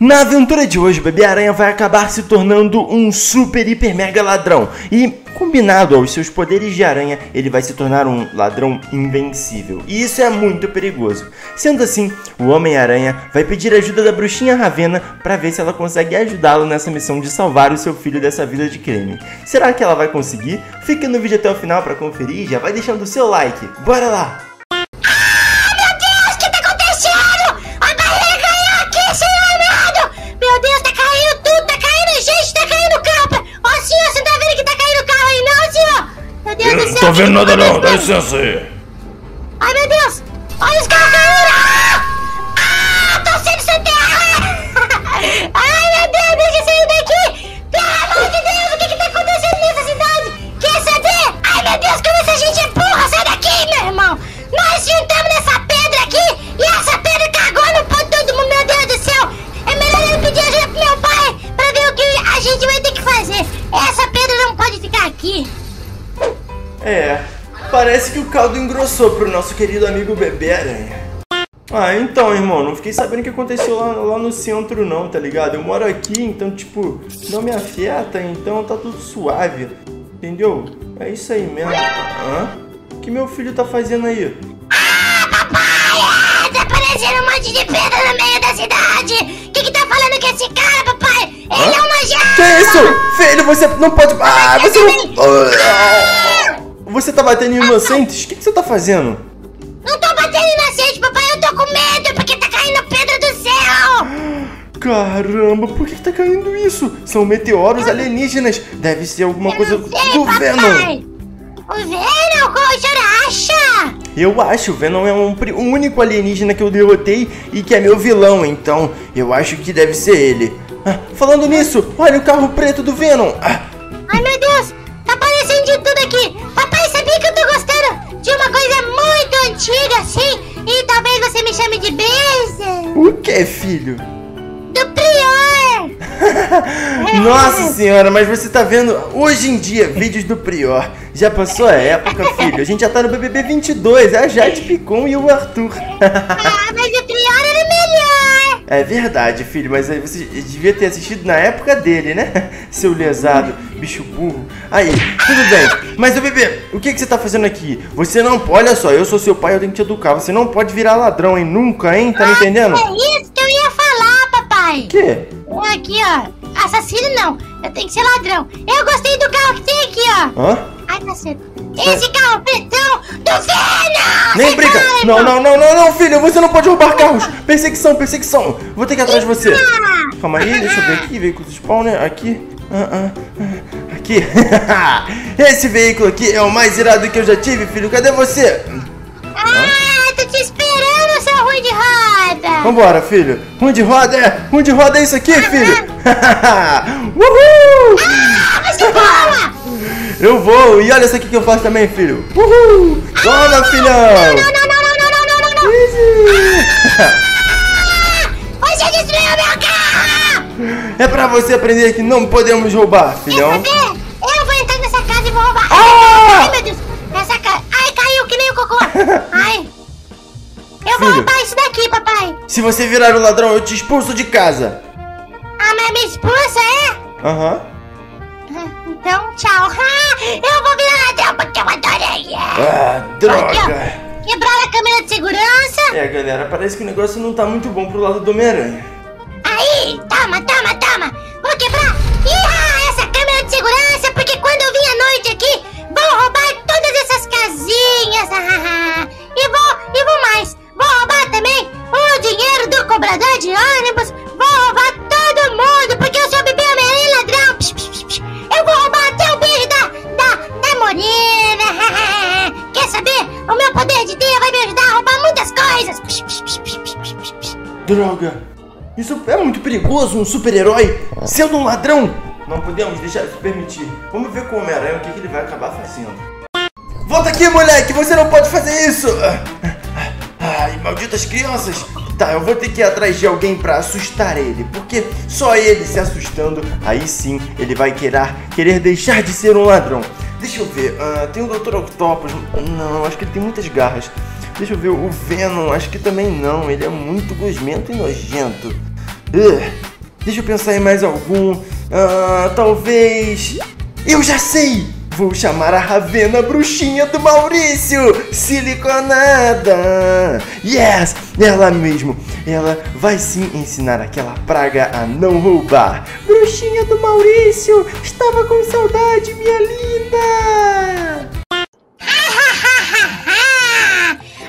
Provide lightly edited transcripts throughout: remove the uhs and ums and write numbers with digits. Na aventura de hoje, Bebê Aranha vai acabar se tornando um super, hiper, mega ladrão. E, combinado aos seus poderes de aranha, ele vai se tornar um ladrão invencível. E isso é muito perigoso. Sendo assim, o Homem-Aranha vai pedir ajuda da bruxinha Ravena para ver se ela consegue ajudá-lo nessa missão de salvar o seu filho dessa vida de crime. Será que ela vai conseguir? Fica no vídeo até o final para conferir e já vai deixando o seu like. Bora lá! Não tô vendo nada não, dá licença aí. Ai meu Deus, olha os caras caindo. Ah, tô sendo soterrado. Ai meu Deus, deixa eu sair daqui. Pelo amor de Deus, o que que tá acontecendo nessa cidade? Quer saber? Ai meu Deus, como essa gente é burra, sai daqui meu irmão. Nós juntamos nessa pedra aqui e essa pedra cagou no ponto todo mundo, meu Deus do céu. É melhor eu pedir ajuda pro meu pai pra ver o que a gente vai ter que fazer. Essa pedra não pode ficar aqui. É, parece que o caldo engrossou pro nosso querido amigo Bebê Aranha. Ah, então, irmão, não fiquei sabendo o que aconteceu lá no centro não, tá ligado? Eu moro aqui, então, tipo, não me afeta, então tá tudo suave, entendeu? É isso aí mesmo. Hã? O que meu filho tá fazendo aí? Ah, papai! Tá aparecendo um monte de pedra no meio da cidade! Que tá falando que esse cara, papai? Ele é um nojento! Que isso? Filho, você não pode... Ah, você não... Você tá batendo em inocentes? O que você tá fazendo? Não tô batendo em inocentes, papai. Eu tô com medo porque tá caindo pedra do céu. Caramba, por que tá caindo isso? São meteoros alienígenas. Deve ser alguma coisa do Venom. O Venom? Como o senhor acha? Eu acho. O Venom é um único alienígena que eu derrotei e que é meu vilão. Então, eu acho que deve ser ele. Ah, falando nisso, olha o carro preto do Venom. Ah. Ai, meu Deus. Tá aparecendo de tudo aqui. Antiga assim, e talvez você me chame de Beza. O que, filho? Do Prior. Nossa senhora, mas você tá vendo hoje em dia vídeos do Prior. Já passou a época, filho. A gente já tá no BBB 22, é a Jade Picon e o Arthur. Ah, mas o Prior era melhor. É verdade, filho, mas aí você devia ter assistido na época dele, né? Seu lesado, bicho burro. Aí, tudo bem. Mas, ô bebê, o que você tá fazendo aqui? Você não pode... Olha só, eu sou seu pai, eu tenho que te educar. Você não pode virar ladrão, hein? Nunca, hein? Tá me entendendo? É isso que eu ia falar, papai. O quê? Aqui, ó. Assassino não. Eu tenho que ser ladrão. Eu gostei do carro que tem aqui, ó. Hã? Ai, caceta. Esse carro pretão do Venom! Nem briga! Não, não, não, não, não, filho! Você não pode roubar carros! Perseguição, perseguição! Vou ter que ir atrás de você! Calma aí, deixa eu ver aqui, veículo spawner, aqui. Aqui. Esse veículo aqui é o mais irado que eu já tive, filho. Cadê você? Ah, tô te esperando, seu ruim de roda. Vambora, filho. Ruim de roda é isso aqui, filho. Uhul! Ah, você voa! Eu vou, e olha isso aqui que eu faço também, filho. Uhul! Toma, filhão! Não, não, não, não, não, não, não, não. É pra você aprender que não podemos roubar, filhão. Quer saber? Eu vou entrar nessa casa e vou roubar. Ah! Ai, meu Deus. Nessa casa. Ai, caiu que nem o cocô. Ai. Eu vou roubar isso daqui, papai. Se você virar o ladrão, eu te expulso de casa. Ah, mas me expulsa, é? Aham. Então, tchau. Eu vou virar ladrão porque eu adorei. Ah, droga. Aqui, quebraram a câmera de segurança. É, galera, parece que o negócio não tá muito bom pro lado do Homem-Aranha. Aí, toma, toma, toma. Vou quebrar essa câmera de segurança, porque quando eu vim à noite aqui, vão roubar todas essas casinhas. E vou mais. Vou roubar também o dinheiro do cobrador de ônibus. Vou roubar todo mundo, porque eu sou o bebê Homem-Aranha ladrão. Eu vou roubar até o beijo da Morena. Quer saber? O meu poder de Deus vai me ajudar a roubar muitas coisas. Droga. Isso é muito perigoso, um super-herói sendo um ladrão. Não podemos deixar isso permitir. Vamos ver com o Homem-Aranha o que ele vai acabar fazendo. Volta aqui, moleque, você não pode fazer isso. Ai, malditas crianças. Tá, eu vou ter que ir atrás de alguém pra assustar ele. Porque só ele se assustando, aí sim ele vai querer deixar de ser um ladrão. Deixa eu ver, tem o Dr. Octopus. Não, acho que ele tem muitas garras. Deixa eu ver, o Venom, acho que também não. Ele é muito gosmento e nojento. Deixa eu pensar em mais algum. Talvez... Eu já sei! Vou chamar a Ravena, bruxinha do Maurício! Siliconada! Yes! Ela mesmo! Ela vai sim ensinar aquela praga a não roubar! Bruxinha do Maurício! Estava com saudade, minha linda!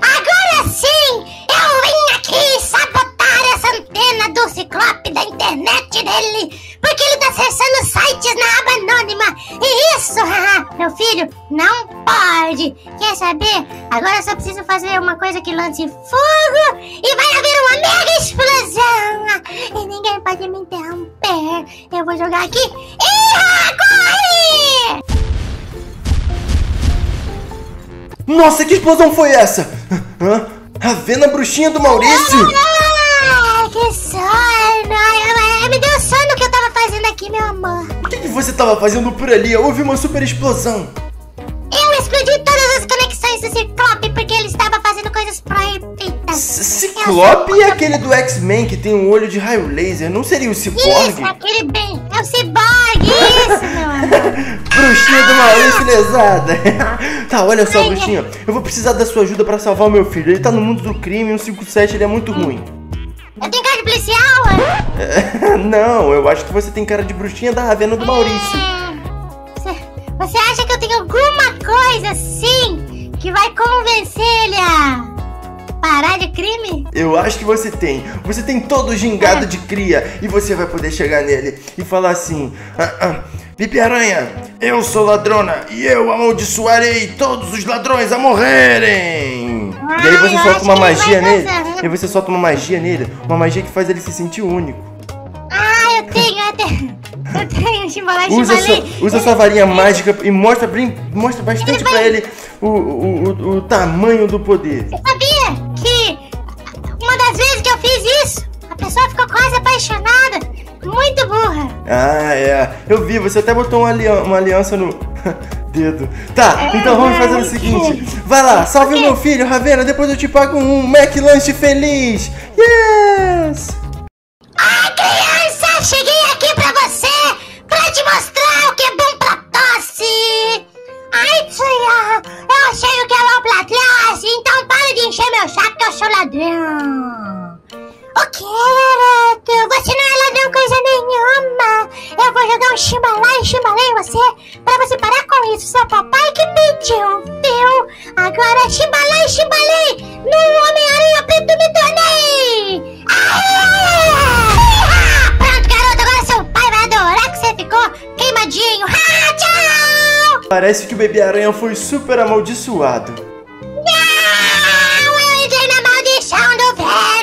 Agora sim! Eu vim aqui sabotar essa antena do Ciclope da internet dele! Porque ele tá acessando sites na aba anônima. E isso, meu filho, não pode. Quer saber? Agora eu só preciso fazer uma coisa que lance fogo e vai haver uma mega explosão. E ninguém pode me interromper. Eu vou jogar aqui e corre! Nossa, que explosão foi essa? Hã? A Ravena, bruxinha do Maurício? Que sono. Me deu sono. Aqui, meu amor. O que você tava fazendo por ali? Houve uma super explosão. Eu explodi todas as conexões do Ciclope porque ele estava fazendo coisas proibidas. Ciclope é aquele do X-Men que tem um olho de raio laser. Não seria o Ciborgue? Isso, aquele bem. É o Ciborgue, isso, meu amor. Bruxinha do Maurício lesada. Tá, olha só, bruxinha. Eu vou precisar da sua ajuda pra salvar o meu filho. Ele tá no mundo do crime, um 57, ele é muito ruim. Eu tenho cara de policial? Não, eu acho que você tem cara de bruxinha da Ravena do Maurício. Você acha que eu tenho alguma coisa assim que vai convencer ele a parar de crime? Eu acho que você tem. Você tem todo gingado de cria e você vai poder chegar nele e falar assim... Pipi Aranha, eu sou ladrona e eu amaldiçoarei todos os ladrões a morrerem. E aí você solta uma magia nele. E você solta uma magia nele, uma magia que faz ele se sentir único. Ah, eu tenho chimbalagem. Usa sua varinha mágica e mostra bastante pra ele o tamanho do poder. Você sabia que uma das vezes que eu fiz isso, a pessoa ficou quase apaixonada? Muito burra. Ah, é. Eu vi, você até botou uma aliança no dedo. Tá, então vamos fazer o seguinte. Vai lá, salve o meu filho, Ravena. Depois eu te pago um McLanche feliz. Yes! Ai, criança, cheguei aqui pra você pra te mostrar o que é bom pra tosse. Ai, tia, eu sei o que é bom pra tosse, então para de encher meu saco que eu sou ladrão. O que, garoto? Você não é ladrão coisa nenhuma. Eu vou jogar um chimbalá e chimbalei você pra você parar com isso. Seu papai que pediu, viu? Agora chimbalá e chimbalei no Homem-Aranha Preto me tornei. Pronto, garoto. Agora seu pai vai adorar que você ficou queimadinho. Tchau! Parece que o bebê aranha foi super amaldiçoado. Não, eu entrei na maldição do Venom.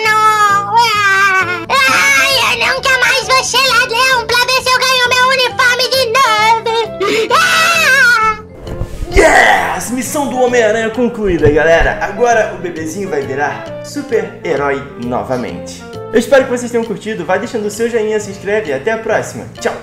Você ladrão, pra ver se eu ganho meu uniforme de novo. Yes! Missão do Homem-Aranha concluída, galera. Agora o bebezinho vai virar super-herói novamente. Eu espero que vocês tenham curtido. Vai deixando o seu joinha, se inscreve e até a próxima. Tchau!